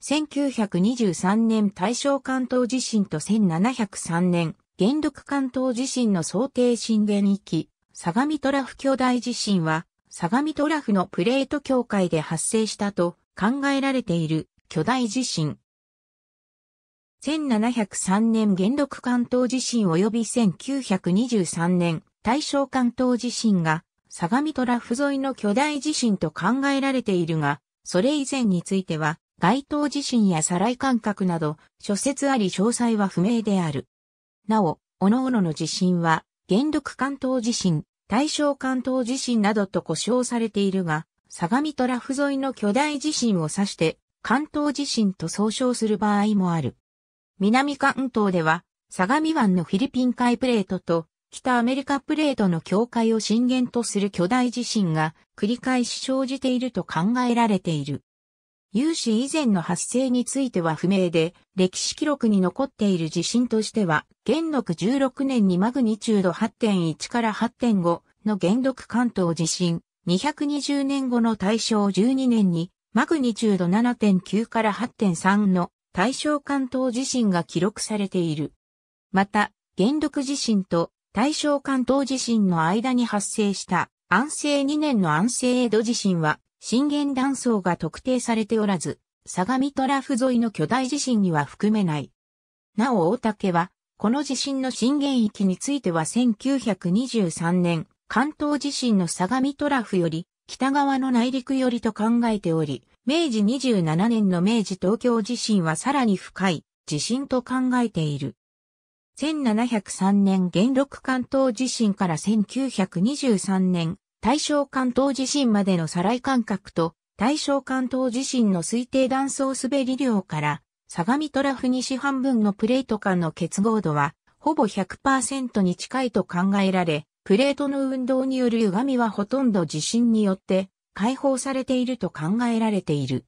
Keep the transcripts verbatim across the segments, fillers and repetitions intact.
せんきゅうひゃくにじゅうさんねん大正関東地震とせんななひゃくさんねん元禄関東地震の想定震源域、相模トラフ巨大地震は、相模トラフのプレート境界で発生したと考えられている巨大地震。せんななひゃくさんねん元禄関東地震及びせんきゅうひゃくにじゅうさんねん大正関東地震が相模トラフ沿いの巨大地震と考えられているが、それ以前については、街頭地震やサライ感覚など、諸説あり詳細は不明である。なお、各々の地震は、元禄関東地震、大正関東地震などと呼称されているが、相模トラフ沿いの巨大地震を指して、関東地震と総称する場合もある。南関東では、相模湾のフィリピン海プレートと、北アメリカプレートの境界を震源とする巨大地震が繰り返し生じていると考えられている。有史以前の発生については不明で、歴史記録に残っている地震としては、元禄じゅうろくねんにマグニチュード はってんいち から はってんご の元禄関東地震、にひゃくにじゅうねんごの大正じゅうにねんにマグニチュード ななてんきゅう から はってんさん の大正関東地震が記録されている。また、元禄地震と大正関東地震の間に発生した安政にねんの安政江戸地震は、震源断層が特定されておらず、相模トラフ沿いの巨大地震には含めない。なお大竹は、この地震の震源域についてはせんきゅうひゃくにじゅうさんねん、関東地震の相模トラフより、北側の内陸よりと考えており、明治にじゅうななねんの明治東京地震はさらに深い地震と考えている。せんななひゃくさんねん元禄関東地震からせんきゅうひゃくにじゅうさんねん、大正関東地震までのサライ間隔と大正関東地震の推定断層滑り量から相模トラフ西半分のプレート間の結合度はほぼ ひゃくパーセント に近いと考えられ、プレートの運動による歪みはほとんど地震によって解放されていると考えられている。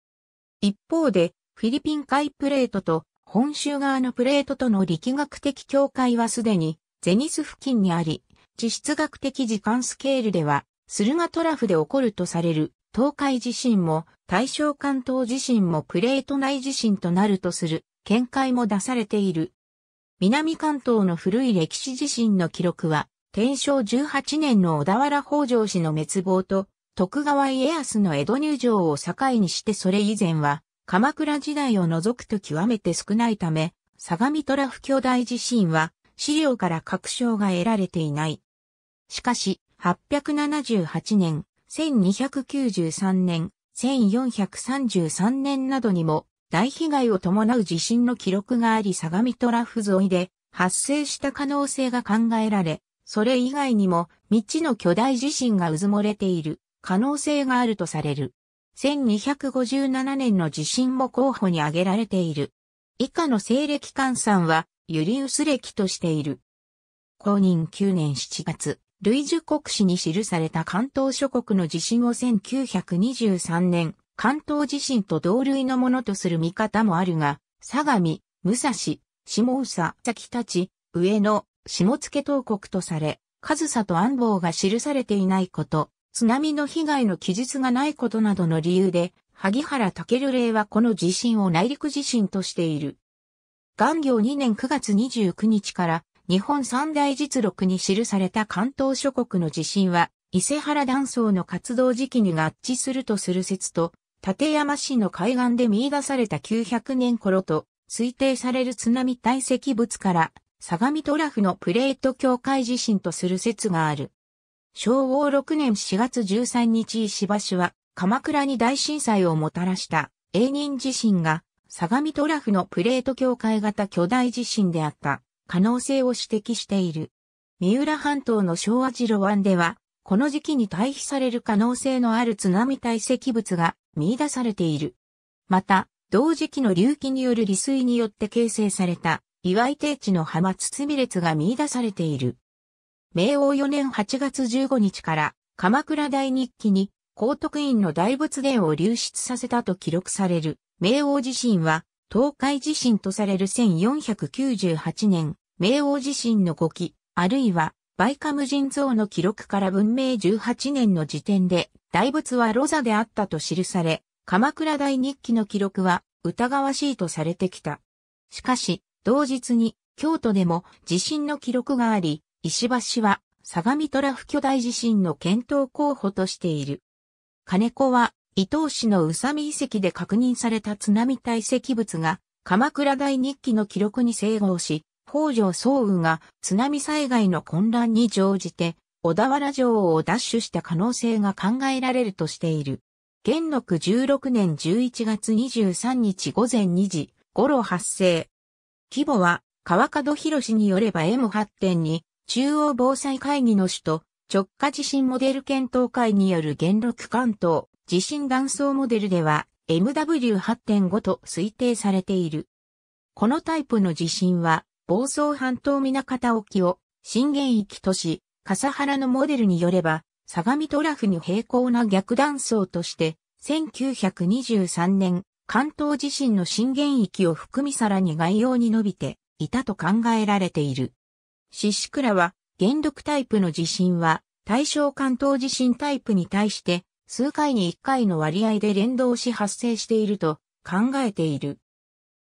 一方でフィリピン海プレートと本州側のプレートとの力学的境界はすでにゼニス付近にあり、地質学的時間スケールでは駿河トラフで起こるとされる東海地震も大正関東地震もプレート内地震となるとする見解も出されている。南関東の古い歴史地震の記録は、天正じゅうはちねんの小田原北条氏の滅亡と徳川家康の江戸入城を境にしてそれ以前は鎌倉時代を除くと極めて少ないため、相模トラフ巨大地震は資料から確証が得られていない。しかし、はっぴゃくななじゅうはちねん、せんにひゃくきゅうじゅうさんねん、せんよんひゃくさんじゅうさんねんなどにも大被害を伴う地震の記録があり、相模トラフ沿いで発生した可能性が考えられ、それ以外にも未知の巨大地震が渦漏れている可能性があるとされる。せんにひゃくごじゅうななねんの地震も候補に挙げられている。以下の西暦換算はユリウス暦としている。公認きゅうねんしちがつ。ルイジュ国史に記された関東諸国の地震をせんきゅうひゃくにじゅうさんねん、関東地震と同類のものとする見方もあるが、相模、武蔵、下総、先立、上野、下野等国とされ、上総と安房が記されていないこと、津波の被害の記述がないことなどの理由で、萩原健例はこの地震を内陸地震としている。元行にねんくがつにじゅうくにちから、日本三大実録に記された関東諸国の地震は、伊勢原断層の活動時期に合致するとする説と、館山市の海岸で見出されたきゅうひゃくねん頃と、推定される津波堆積物から、相模トラフのプレート境界地震とする説がある。昭和ろくねんしがつじゅうさんにち石橋は、鎌倉に大震災をもたらした、永仁地震が、相模トラフのプレート境界型巨大地震であった。可能性を指摘している。三浦半島の昭和城湾では、この時期に堆肥される可能性のある津波堆積物が見出されている。また、同時期の隆起による利水によって形成された岩井低地の浜堤列が見出されている。明応よねんはちがつじゅうごにちから鎌倉大日記に高徳院の大仏殿を流出させたと記録される明応地震は東海地震とされるせんよんひゃくきゅうじゅうはちねん。明応地震のごき、あるいは、梅花無尽蔵の記録から文明じゅうはちねんの時点で、大仏は炉座であったと記され、鎌倉大日記の記録は、疑わしいとされてきた。しかし、同日に京都でも地震の記録があり、石橋は相模トラフ巨大地震の検討候補としている。金子は伊東市の宇佐美遺跡で確認された津波堆積物が鎌倉大日記の記録に整合し、北条早雲が津波災害の混乱に乗じて小田原城を奪取した可能性が考えられるとしている。元禄じゅうろくねんじゅういちがつにじゅうさんにち午前にじ頃発生。規模は川角博によれば エムはちてんに 中央防災会議の首都直下地震モデル検討会による元禄関東地震断層モデルでは エムダブリューはちてんご と推定されている。このタイプの地震は房総半島南方沖を震源域とし、笠原のモデルによれば相模トラフに平行な逆断層としてせんきゅうひゃくにじゅうさんねん関東地震の震源域を含みさらに概要に伸びていたと考えられている。獅子倉は元禄タイプの地震は対象関東地震タイプに対して数回にいっかいの割合で連動し発生していると考えている。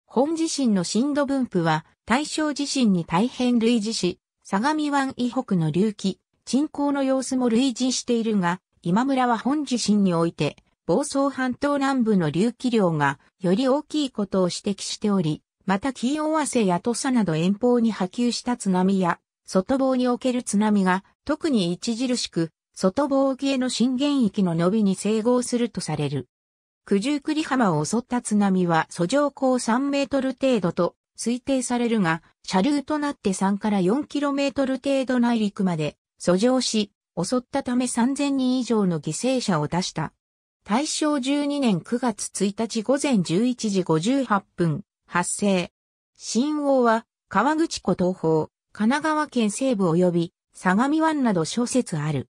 本地震の震度分布は対象地震に大変類似し、相模湾以北の隆起、沈降の様子も類似しているが、今村は本地震において房総半島南部の隆起量がより大きいことを指摘しており、また紀伊尾鷲や土佐など遠方に波及した津波や、外房における津波が特に著しく、外房沖への震源域の伸びに整合するとされる。九十九里浜を襲った津波は遡上高さんメートル程度と推定されるが、車流となってさんからよんキロメートル程度内陸まで遡上し、襲ったためさんぜんにん以上の犠牲者を出した。大正じゅうにねんくがつついたち午前じゅういちじごじゅうはっぷん。発生。震央は河口湖東方、神奈川県西部及び相模湾など諸説ある。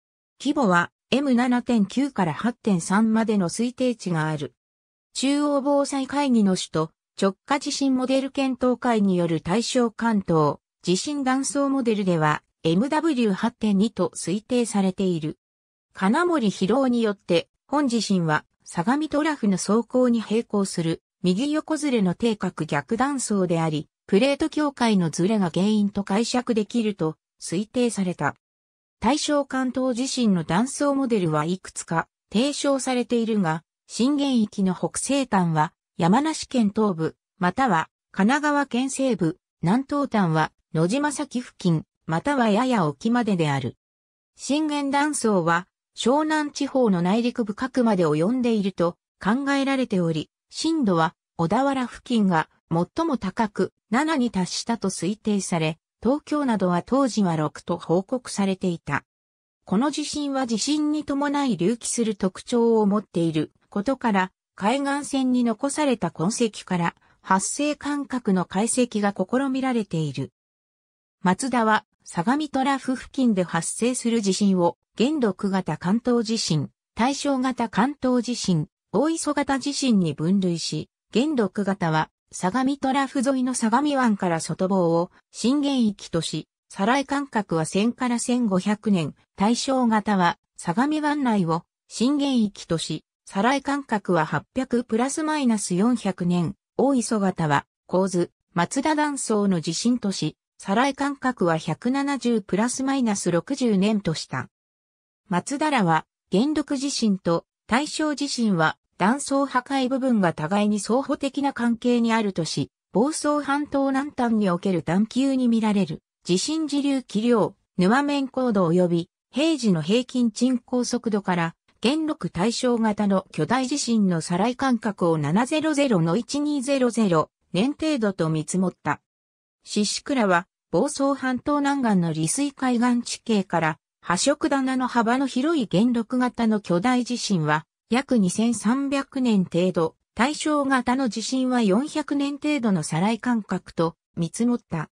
規模は エムななてんきゅう から はちてんさん までの推定値がある。中央防災会議の首都直下地震モデル検討会による対象関東地震断層モデルでは エムダブリューはちてんに と推定されている。金森博夫によって本地震は相模トラフの走行に並行する。右横ずれの底角逆断層であり、プレート境界のずれが原因と解釈できると推定された。対象関東地震の断層モデルはいくつか提唱されているが、震源域の北西端は山梨県東部、または神奈川県西部、南東端は野島崎付近、またはやや沖までである。震源断層は湘南地方の内陸部核まで及んでいると考えられており、震度は小田原付近が最も高くななに達したと推定され、東京などは当時はろくと報告されていた。この地震は地震に伴い隆起する特徴を持っていることから、海岸線に残された痕跡から発生間隔の解析が試みられている。松田は相模トラフ付近で発生する地震を元禄型関東地震、大正型関東地震、大磯型地震に分類し、元禄型は、相模トラフ沿いの相模湾から外房を震源域とし、再来間隔はせんからせんごひゃくねん、大正型は、相模湾内を震源域とし、再来間隔ははっぴゃくプラスマイナスよんひゃくねん、大磯型は、神津、松田断層の地震とし、再来間隔はひゃくななじゅうプラスマイナスろくじゅうねんとした。松田らは、元禄地震と大正地震は、断層破壊部分が互いに相補的な関係にあるとし、房総半島南端における段丘に見られる、地震時流気量、沼面高度及び、平時の平均沈降速度から、元禄対象型の巨大地震の再来間隔をななひゃくのせんにひゃくねん程度と見積もった。獅子倉は、房総半島南岸の利水海岸地形から、波食棚の幅の広い元禄型の巨大地震は、約にせんさんびゃくねん程度、対象型の地震はよんひゃくねん程度の再来間隔と見積もった。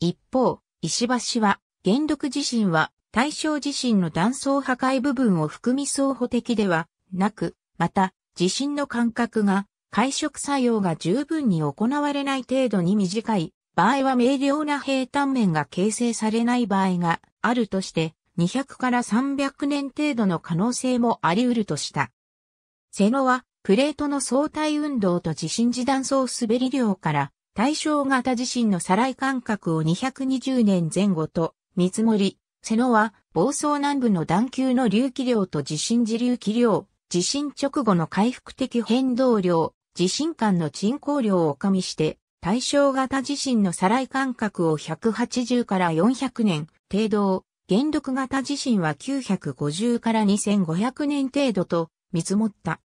一方、石橋は、元禄地震は、対象地震の断層破壊部分を含み相補的ではなく、また、地震の間隔が、解食作用が十分に行われない程度に短い場合は明瞭な平坦面が形成されない場合があるとして、にひゃくからさんびゃくねん程度の可能性もあり得るとした。瀬野は、プレートの相対運動と地震時断層滑り量から、対照型地震の再来間隔をにひゃくにじゅうねんぜん後と見積もり、瀬野は、房総南部の段丘の隆起量と地震時隆起量、地震直後の回復的変動量、地震間の沈降量を加味して、対照型地震の再来間隔をひゃくはちじゅうからよんひゃくねん程度を、原力型地震はきゅうひゃくごじゅうからにせんごひゃくねん程度と見積もった。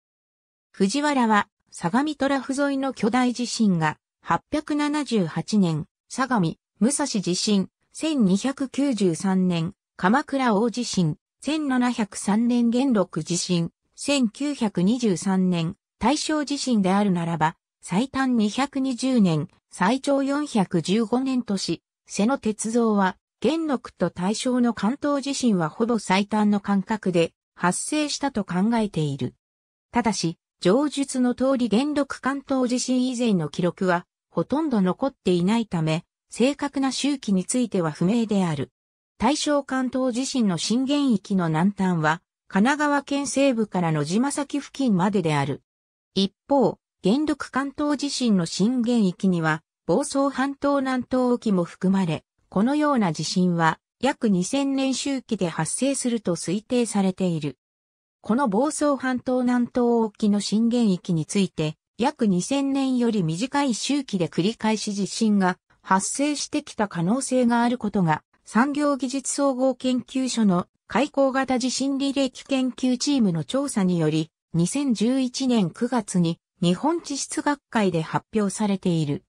藤原は、相模トラフ沿いの巨大地震が、はっぴゃくななじゅうはちねん、相模、武蔵地震、せんにひゃくきゅうじゅうさんねん、鎌倉大地震、せんななひゃくさんねん元禄地震、せんきゅうひゃくにじゅうさんねん、大正地震であるならば、最短にひゃくにじゅうねん、最長よんひゃくじゅうごねんとし、瀬野哲三は、元禄と大正の関東地震はほぼ最短の間隔で発生したと考えている。ただし、上述の通り元禄関東地震以前の記録はほとんど残っていないため、正確な周期については不明である。大正関東地震の震源域の南端は、神奈川県西部から野島崎付近までである。一方、元禄関東地震の震源域には、房総半島南東沖も含まれ、このような地震は約にせんねん周期で発生すると推定されている。この房総半島南東沖の震源域について、約にせんねんより短い周期で繰り返し地震が発生してきた可能性があることが、産業技術総合研究所の海溝型地震履歴研究チームの調査により、にせんじゅういちねんくがつに日本地質学会で発表されている。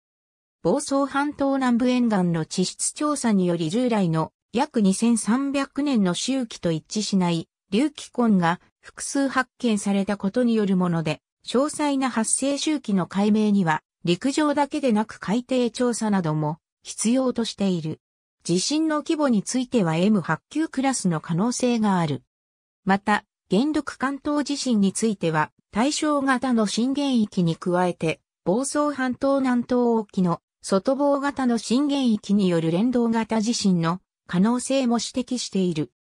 房総半島南部沿岸の地質調査により従来の約にせんさんびゃくねんの周期と一致しない隆起根が複数発見されたことによるもので、詳細な発生周期の解明には陸上だけでなく海底調査なども必要としている。地震の規模については エムはち 級クラスの可能性がある。また、元禄関東地震については対照型の震源域に加えて、房総半島南東沖の外房型の震源域による連動型地震の可能性も指摘している。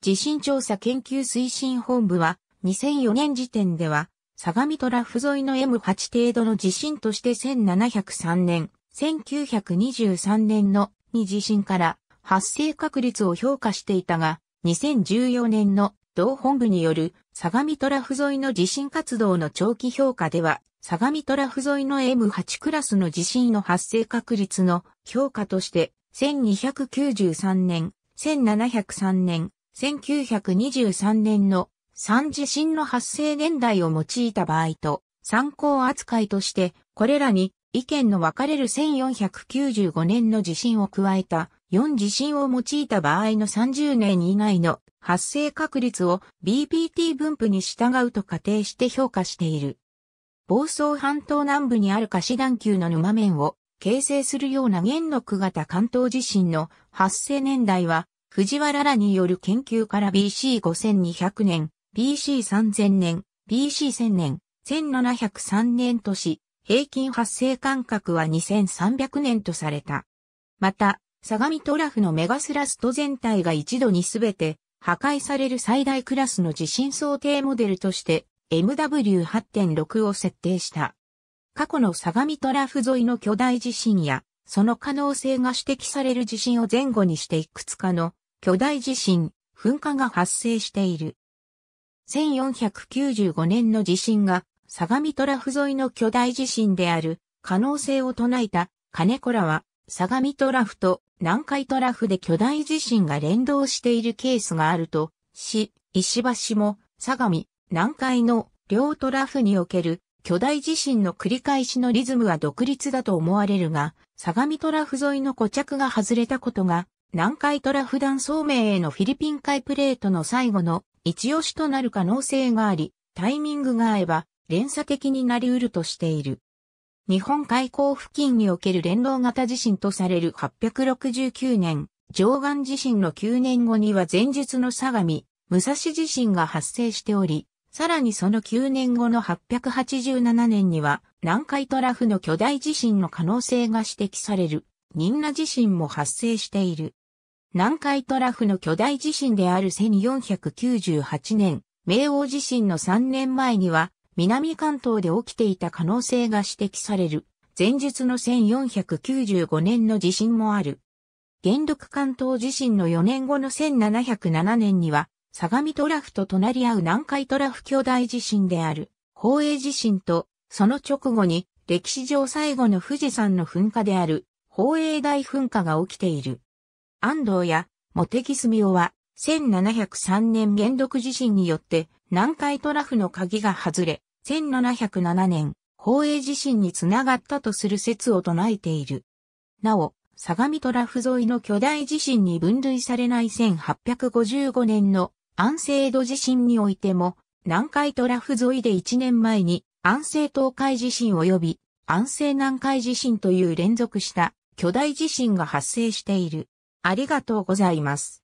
地震調査研究推進本部はにせんよねん時点では相模トラフ沿いの エムはち 程度の地震としてせんななひゃくさんねん、せんきゅうひゃくにじゅうさんねんのに地震から発生確率を評価していたが、にせんじゅうよねんの同本部による相模トラフ沿いの地震活動の長期評価では、相模トラフ沿いの エムはち クラスの地震の発生確率の評価として、せんにひゃくきゅうじゅうさんねん、せんななひゃくさんねん、せんきゅうひゃくにじゅうさんねんのさん地震の発生年代を用いた場合と参考扱いとして、これらに意見の分かれるせんよんひゃくきゅうじゅうごねんの地震を加えたよん地震を用いた場合のさんじゅうねん以内の発生確率を ビーピーティー 分布に従うと仮定して評価している。房総半島南部にある下枝段丘の沼面を形成するような元禄型関東地震の発生年代は、藤原らによる研究から ビーシーごせんにひゃくねん、ビーシーさんぜんねん、ビーシーせんねん、せんななひゃくさんねんとし、平均発生間隔はにせんさんびゃくねんとされた。また、相模トラフのメガスラスト全体が一度にすべて破壊される最大クラスの地震想定モデルとして、エムダブリューはちてんろく を設定した。過去の相模トラフ沿いの巨大地震や、その可能性が指摘される地震を前後にしていくつかの巨大地震、噴火が発生している。せんよんひゃくきゅうじゅうごねんの地震が相模トラフ沿いの巨大地震である可能性を唱えた金子らは、相模トラフと南海トラフで巨大地震が連動しているケースがあるとし、石橋も相模、南海の両トラフにおける巨大地震の繰り返しのリズムは独立だと思われるが、相模トラフ沿いの固着が外れたことが、南海トラフ断層面へのフィリピン海プレートの最後の一押しとなる可能性があり、タイミングが合えば連鎖的になり得るとしている。日本海溝付近における連動型地震とされるはっぴゃくろくじゅうきゅうねん、貞観地震のきゅうねんごには前述の相模、武蔵地震が発生しており、さらにそのきゅうねんごのはっぴゃくはちじゅうななねんには南海トラフの巨大地震の可能性が指摘される仁和地震も発生している。南海トラフの巨大地震であるせんよんひゃくきゅうじゅうはちねん、明王地震のさんねんまえには南関東で起きていた可能性が指摘される、前述のせんよんひゃくきゅうじゅうごねんの地震もある。元禄関東地震のよねんごのせんななひゃくななねんには、相模トラフと隣り合う南海トラフ巨大地震である、宝永地震と、その直後に、歴史上最後の富士山の噴火である、宝永大噴火が起きている。安藤や、茂木純夫は、せんななひゃくさんねん元禄地震によって、南海トラフの鍵が外れ、せんななひゃくななねん、宝永地震につながったとする説を唱えている。なお、相模トラフ沿いの巨大地震に分類されないせんはっぴゃくごじゅうごねんの安政江戸地震においても、南海トラフ沿いでいちねんまえに安政東海地震及び安政南海地震という連続した巨大地震が発生している。ありがとうございます。